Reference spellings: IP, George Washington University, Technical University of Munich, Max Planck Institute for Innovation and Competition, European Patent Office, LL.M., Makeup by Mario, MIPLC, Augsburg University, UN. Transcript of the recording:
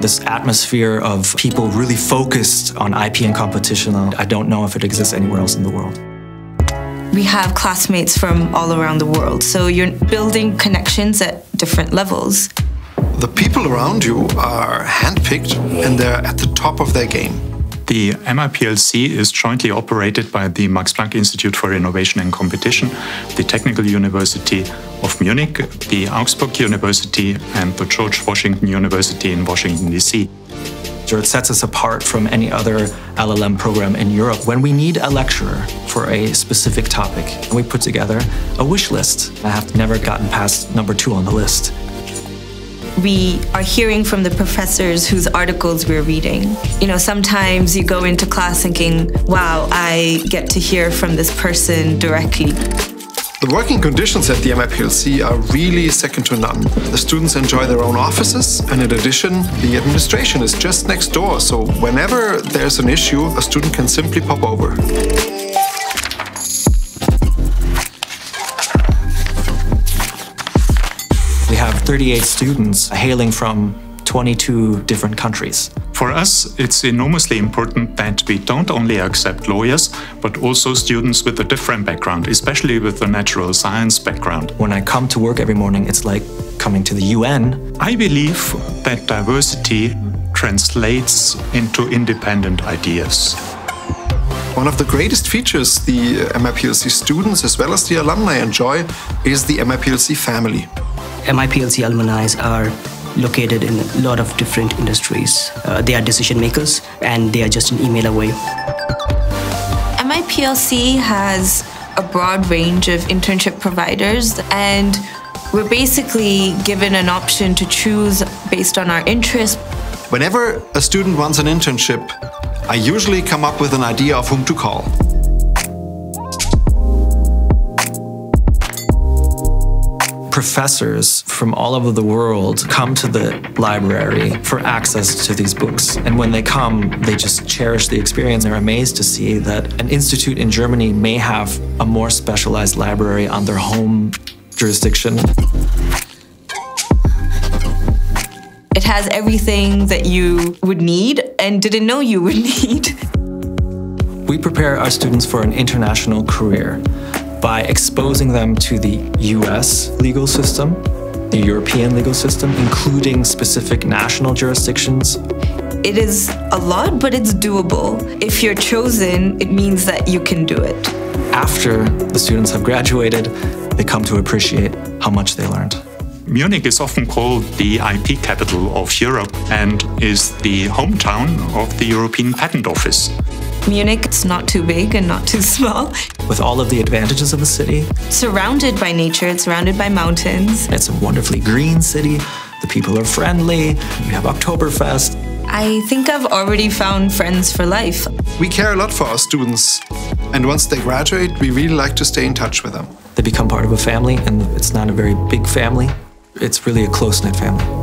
This atmosphere of people really focused on IP and competition, I don't know if it exists anywhere else in the world. We have classmates from all around the world, so you're building connections at different levels. The people around you are handpicked and they're at the top of their game. The MIPLC is jointly operated by the Max Planck Institute for Innovation and Competition, the Technical University of Munich, the Augsburg University and the George Washington University in Washington, D.C. It sets us apart from any other LL.M. program in Europe. When we need a lecturer for a specific topic, we put together a wish list. I have never gotten past number 2 on the list. We are hearing from the professors whose articles we're reading. You know, sometimes you go into class thinking, wow, I get to hear from this person directly. The working conditions at the MIPLC are really second to none. The students enjoy their own offices, and in addition, the administration is just next door, so whenever there's an issue, a student can simply pop over. We have 38 students hailing from 22 different countries. For us, it's enormously important that we don't only accept lawyers, but also students with a different background, especially with a natural science background. When I come to work every morning, it's like coming to the UN. I believe that diversity translates into independent ideas. One of the greatest features the MIPLC students as well as the alumni enjoy is the MIPLC family. MIPLC alumni are located in a lot of different industries. They are decision makers and they are just an email away. MIPLC has a broad range of internship providers and we're basically given an option to choose based on our interest. Whenever a student wants an internship, I usually come up with an idea of whom to call. Professors from all over the world come to the library for access to these books. And when they come, they just cherish the experience. They're amazed to see that an institute in Germany may have a more specialized library on their home jurisdiction. It has everything that you would need and didn't know you would need. We prepare our students for an international career by exposing them to the US legal system, the European legal system, including specific national jurisdictions. It is a lot, but it's doable. If you're chosen, it means that you can do it. After the students have graduated, they come to appreciate how much they learned. Munich is often called the IP capital of Europe and is the hometown of the European Patent Office. Munich is not too big and not too small. With all of the advantages of the city. Surrounded by nature, it's surrounded by mountains. It's a wonderfully green city. The people are friendly. We have Oktoberfest. I think I've already found friends for life. We care a lot for our students. And once they graduate, we really like to stay in touch with them. They become part of a family, and it's not a very big family. It's really a close-knit family.